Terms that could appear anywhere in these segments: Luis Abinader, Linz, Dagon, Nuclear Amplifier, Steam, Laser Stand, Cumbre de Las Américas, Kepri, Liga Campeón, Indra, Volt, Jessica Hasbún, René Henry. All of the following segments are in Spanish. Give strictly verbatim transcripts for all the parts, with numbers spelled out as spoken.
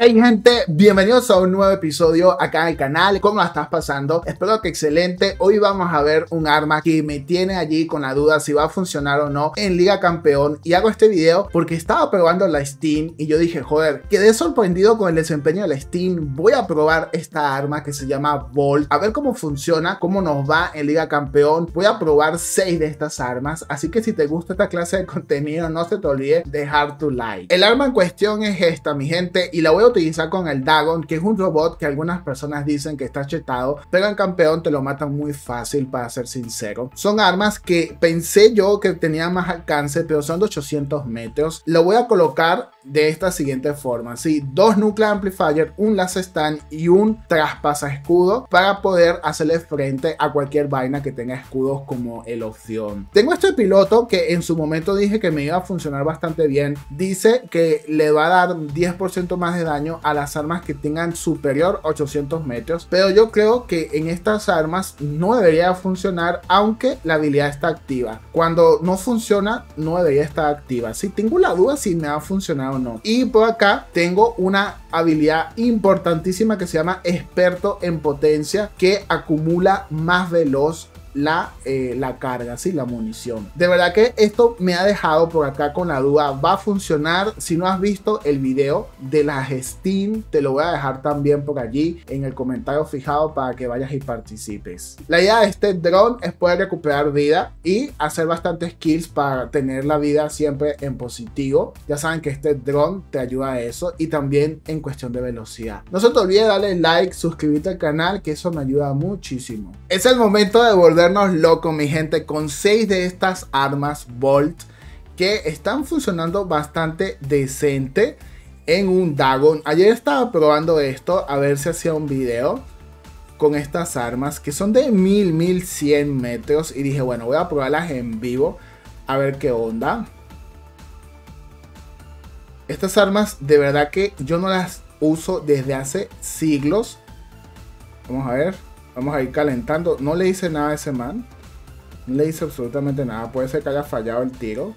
Hey gente, bienvenidos a un nuevo episodio acá en el canal. ¿Cómo la estás pasando? Espero que excelente. Hoy vamos a ver un arma que me tiene allí con la duda si va a funcionar o no en Liga Campeón. Y hago este video porque estaba probando la Steam y yo dije, joder, quedé sorprendido con el desempeño de la Steam. Voy a probar esta arma que se llama Volt, a ver cómo funciona, cómo nos va en Liga Campeón. Voy a probar seis de estas armas, así que si te gusta esta clase de contenido no se te olvide dejar tu like. El arma en cuestión es esta, mi gente, y la voy a utilizar con el Dagon, que es un robot que algunas personas dicen que está chetado, pero en campeón te lo matan muy fácil, para ser sincero. Son armas que pensé yo que tenían más alcance, pero son de ochocientos metros. Lo voy a colocar de esta siguiente forma, ¿sí? Dos Nuclear Amplifier, un Laser Stand y un traspasa escudo para poder hacerle frente a cualquier vaina que tenga escudos como el opción. Tengo este piloto que en su momento dije que me iba a funcionar bastante bien. Dice que le va a dar diez por ciento más de daño a las armas que tengan superior ochocientos metros, pero yo creo que en estas armas no debería funcionar, aunque la habilidad está activa. Cuando no funciona no debería estar activa. Si sí, tengo la duda si me va a funcionar o no. Y por acá tengo una habilidad importantísima que se llama experto en potencia, que acumula más veloz La, eh, la carga, sí, la munición. De verdad que esto me ha dejado por acá con la duda, ¿va a funcionar? Si no has visto el video de las Steam, te lo voy a dejar también por allí en el comentario fijado para que vayas y participes. La idea de este drone es poder recuperar vida y hacer bastantes kills para tener la vida siempre en positivo. Ya saben que este drone te ayuda a eso, y también en cuestión de velocidad. No se te olvide darle like, suscribirte al canal, que eso me ayuda muchísimo. Es el momento de volver loco, mi gente, con seis de estas armas Volt que están funcionando bastante decente en un Dagon. Ayer estaba probando esto a ver si hacía un video con estas armas que son de mil, mil cien metros, y dije, bueno, voy a probarlas en vivo a ver qué onda. Estas armas de verdad que yo no las uso desde hace siglos. Vamos a ver. Vamos a ir calentando. No le hice nada a ese man. No le hice absolutamente nada. Puede ser que haya fallado el tiro.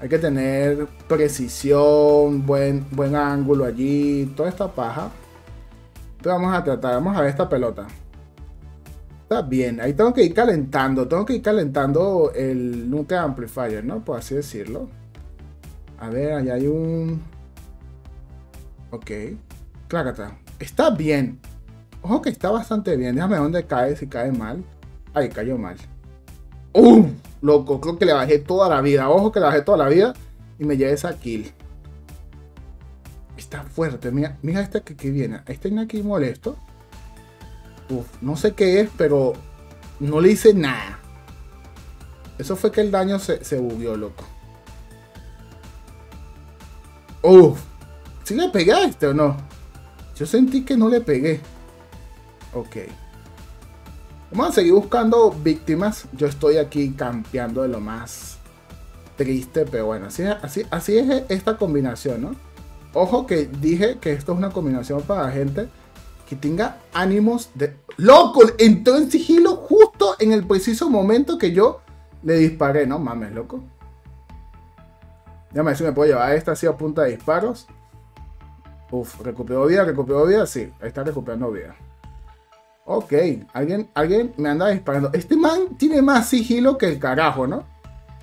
Hay que tener precisión, buen, buen ángulo allí, toda esta paja. Entonces vamos a tratar. Vamos a ver esta pelota. Está bien. Ahí tengo que ir calentando. Tengo que ir calentando el Nuclear Amplifier, ¿no? Por así decirlo. A ver, allá hay un... Ok. Clácata. Está bien. Ojo que está bastante bien. Déjame ver dónde cae, si cae mal. Ahí cayó mal. ¡Uh! Loco, creo que le bajé toda la vida. Ojo que le bajé toda la vida y me llevé esa kill. Está fuerte. Mira, mira este que, que viene. Este viene aquí molesto. Uf, no sé qué es, pero no le hice nada. Eso fue que el daño se, se bugueó, loco. Uf. ¿Sí le pegué a este o no? Yo sentí que no le pegué. Ok, vamos a seguir buscando víctimas. Yo estoy aquí campeando de lo más triste, pero bueno, así, así, así es esta combinación, ¿no? Ojo que dije que esto es una combinación para gente que tenga ánimos de... ¡Loco! Entró en sigilo justo en el preciso momento que yo le disparé. No mames, loco. Déjame ver si me puedo llevar esta así a punta de disparos. Uf, recuperó vida, recuperó vida, sí, está recuperando vida. Ok, alguien, alguien me anda disparando. Este man tiene más sigilo que el carajo, ¿no?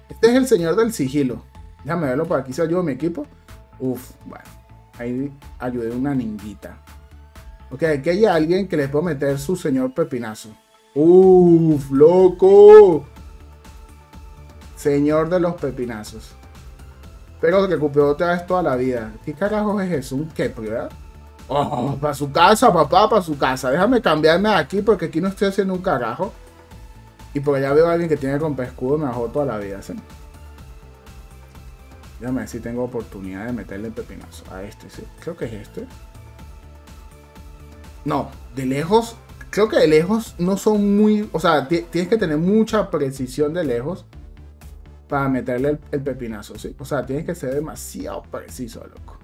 Este es el señor del sigilo. Déjame verlo por aquí, si ayudo a mi equipo. Uf, bueno, ahí ayudé una ninguita. Ok, aquí hay alguien que le puedo meter su señor pepinazo. Uf, loco. Señor de los pepinazos. Pero recuperó otra vez toda la vida. ¿Qué carajo es eso? Un Kepri, ¿verdad? Oh, para su casa, papá, para su casa. Déjame cambiarme de aquí porque aquí no estoy haciendo un carajo. Y por allá veo a alguien que tiene rompescudo, me bajó toda la vida, ¿sí? Déjame ver si tengo oportunidad de meterle el pepinazo a este, ¿sí? Creo que es este. No, de lejos. Creo que de lejos no son muy... O sea, tienes que tener mucha precisión de lejos para meterle el, el pepinazo, ¿sí? O sea, tienes que ser demasiado preciso, loco.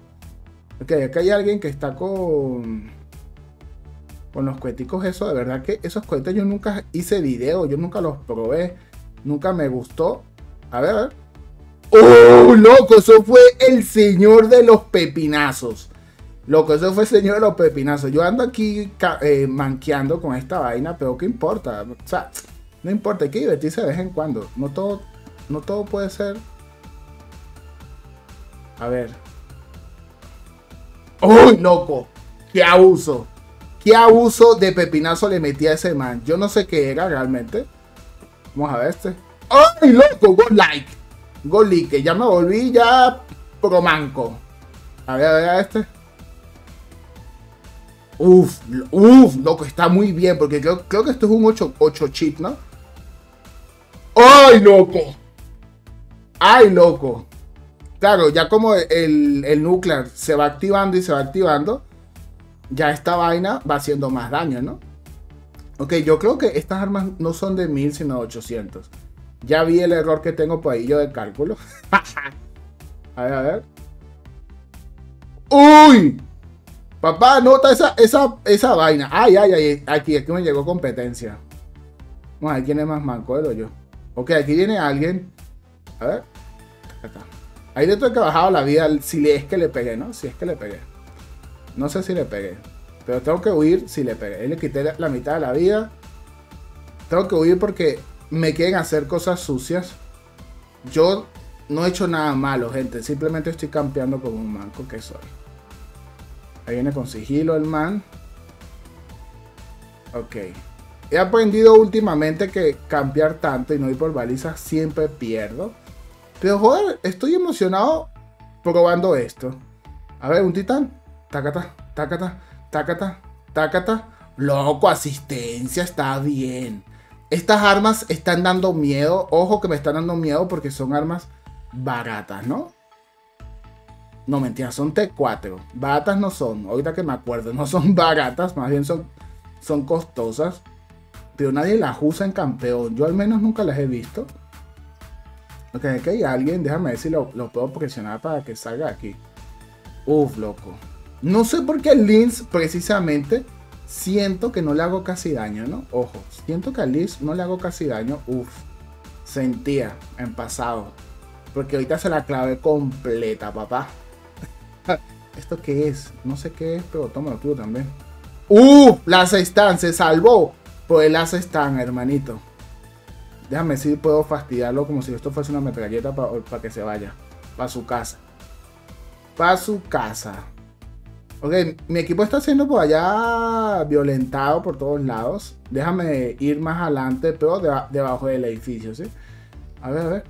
Ok, acá hay alguien que está con con los cueticos. Eso, de verdad que esos cohetes yo nunca hice video, yo nunca los probé, nunca me gustó. A ver, a ver. ¡Oh, loco! Eso fue el señor de los pepinazos. Loco, eso fue señor de los pepinazos. Yo ando aquí eh, manqueando con esta vaina, pero ¿qué importa? O sea, no importa, hay que divertirse de vez en cuando. No todo, no todo puede ser. A ver. ¡Uy, loco! ¡Qué abuso! ¡Qué abuso de pepinazo le metí a ese man! Yo no sé qué era realmente. Vamos a ver este. ¡Ay, loco! ¡Go like! ¡Go like! Ya me volví ya promanco. A ver, a ver a este. Uf, uf, loco, está muy bien, porque creo, creo que esto es un ocho ocho chip, ¿no? ¡Ay, loco! ¡Ay, loco! Claro, ya como el, el nuclear se va activando y se va activando, ya esta vaina va haciendo más daño, ¿no? Ok, yo creo que estas armas no son de mil, sino de ochocientos. Ya vi el error que tengo por ahí yo de cálculo. A ver, a ver. ¡Uy! Papá, nota esa, esa, esa vaina. Ay, ay, ay. Aquí, aquí me llegó competencia. Vamos a ver quién es más manco, él o yo. Ok, aquí viene alguien. A ver. Acá está. Ahí le tengo que bajar la vida si es que le pegué, ¿no? Si es que le pegué. No sé si le pegué. Pero tengo que huir si le pegué. Ahí le quité la mitad de la vida. Tengo que huir porque me quieren hacer cosas sucias. Yo no he hecho nada malo, gente. Simplemente estoy campeando como un manco que soy. Ahí viene con sigilo el man. Ok. He aprendido últimamente que campear tanto y no ir por balizas siempre pierdo. Pero joder, estoy emocionado probando esto. A ver, un titán. Tacata, tacata, tacata, tacata. Loco, asistencia, está bien. Estas armas están dando miedo. Ojo que me están dando miedo porque son armas baratas, ¿no? No, mentira, son T cuatro. Baratas no son, ahorita que me acuerdo. No son baratas, más bien son, son costosas. Pero nadie las usa en campeón. Yo al menos nunca las he visto. Ok, aquí hay alguien. Déjame ver si lo, lo puedo presionar para que salga aquí. Uf, loco. No sé por qué Linz, precisamente, siento que no le hago casi daño, ¿no? Ojo, siento que a Linz no le hago casi daño. Uf, sentía en pasado. Porque ahorita se la clavé completa, papá. ¿Esto qué es? No sé qué es, pero tómalo tú también. ¡Uh! Laser Stand, se salvó por el Laser Stand, hermanito. Déjame si puedo fastidiarlo como si esto fuese una metralleta para pa que se vaya. Para su casa. Para su casa. Ok, mi equipo está siendo por allá violentado por todos lados. Déjame ir más adelante, pero deba debajo del edificio, ¿sí? A ver, a ver.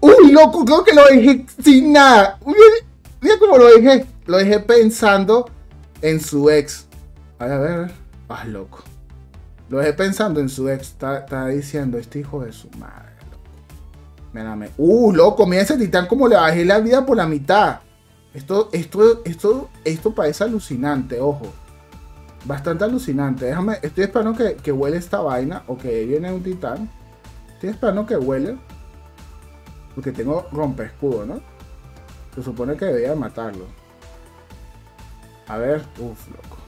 ¡Uy, loco! Creo que lo dejé sin nada. Mira cómo lo dejé. Lo dejé pensando en su ex. A ver, a ver. Ah, loco. Lo dejé pensando en su ex. Está, está diciendo este hijo de su madre, loco. Mírame. ¡Uh, loco! Mira ese titán como le bajé la vida por la mitad. Esto, esto, esto, esto parece alucinante, ojo. Bastante alucinante. Déjame. Estoy esperando que, que huele esta vaina. Ok, viene un titán. Estoy esperando que huele. Porque tengo rompe escudo, ¿no? Se supone que debería matarlo. A ver, uff, loco.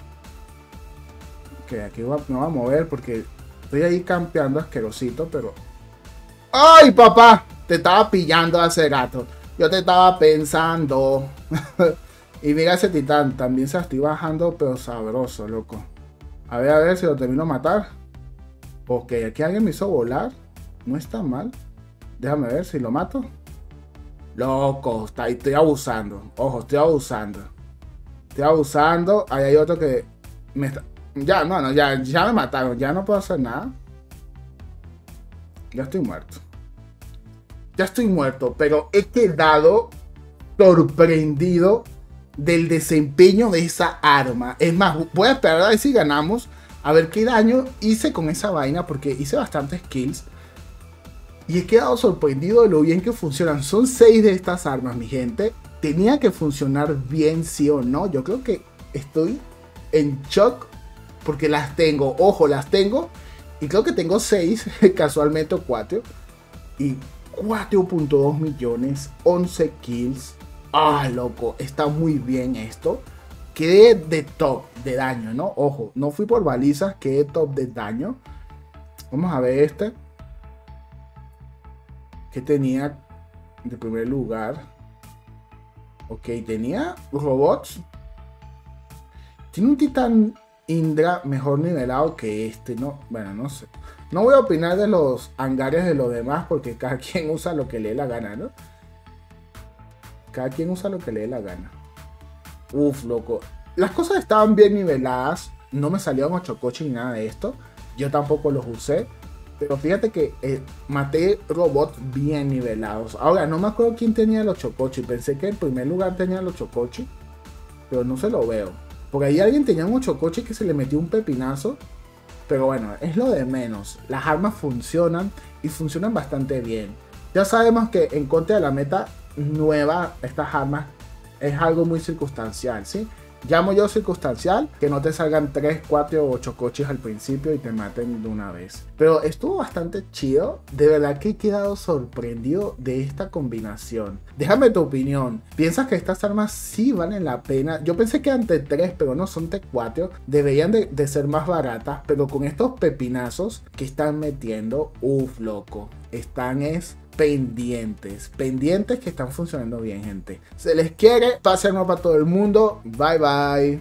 Ok, aquí va, me va a mover porque estoy ahí campeando asquerosito, pero... ¡Ay, papá! Te estaba pillando hace rato. Yo te estaba pensando. Y mira ese titán, también se estoy bajando, pero sabroso, loco. A ver, a ver si lo termino de matar. Ok, aquí alguien me hizo volar. No está mal. Déjame ver si lo mato. Loco, está, estoy abusando. Ojo, estoy abusando. Estoy abusando. Ahí hay otro que me está... Ya, no, no, ya, ya me mataron. Ya no puedo hacer nada. Ya estoy muerto. Ya estoy muerto, pero he quedado sorprendido del desempeño de esa arma. Es más, voy a esperar a ver si ganamos. A ver qué daño hice con esa vaina, porque hice bastantes kills. Y he quedado sorprendido de lo bien que funcionan. Son seis de estas armas, mi gente. Tenía que funcionar bien, sí o no. Yo creo que estoy en shock porque las tengo. Ojo, las tengo. Y creo que tengo seis, casualmente cuatro. Y cuatro punto dos millones, once kills. Ah, loco, está muy bien esto. Quedé de top de daño, ¿no? Ojo, no fui por balizas, quedé top de daño. Vamos a ver este. Que tenía de primer lugar. Ok, tenía robots. Tiene un titán Indra mejor nivelado que este, ¿no? Bueno, no sé. No voy a opinar de los hangares de los demás porque cada quien usa lo que le dé la gana, ¿no? Cada quien usa lo que le dé la gana. Uf, loco. Las cosas estaban bien niveladas. No me salieron ocho coches ni nada de esto. Yo tampoco los usé. Pero fíjate que eh, maté robots bien nivelados. Ahora, no me acuerdo quién tenía los ocho coches. Pensé que en primer lugar tenía los ocho coches. Pero no se lo veo. Por ahí alguien tenía un ocho coches que se le metió un pepinazo. Pero bueno, es lo de menos. Las armas funcionan y funcionan bastante bien. Ya sabemos que en contra de la meta nueva, estas armas es algo muy circunstancial, ¿sí? Llamo yo circunstancial, que no te salgan tres, cuatro o ocho coches al principio y te maten de una vez. Pero estuvo bastante chido, de verdad que he quedado sorprendido de esta combinación. Déjame tu opinión, ¿piensas que estas armas sí valen la pena? Yo pensé que eran T tres, pero no, son T cuatro, deberían de, de ser más baratas, pero con estos pepinazos que están metiendo, uff loco, están es... pendientes, pendientes que están funcionando bien, gente. Se les quiere, pase el mapa a todo el mundo. Bye, bye.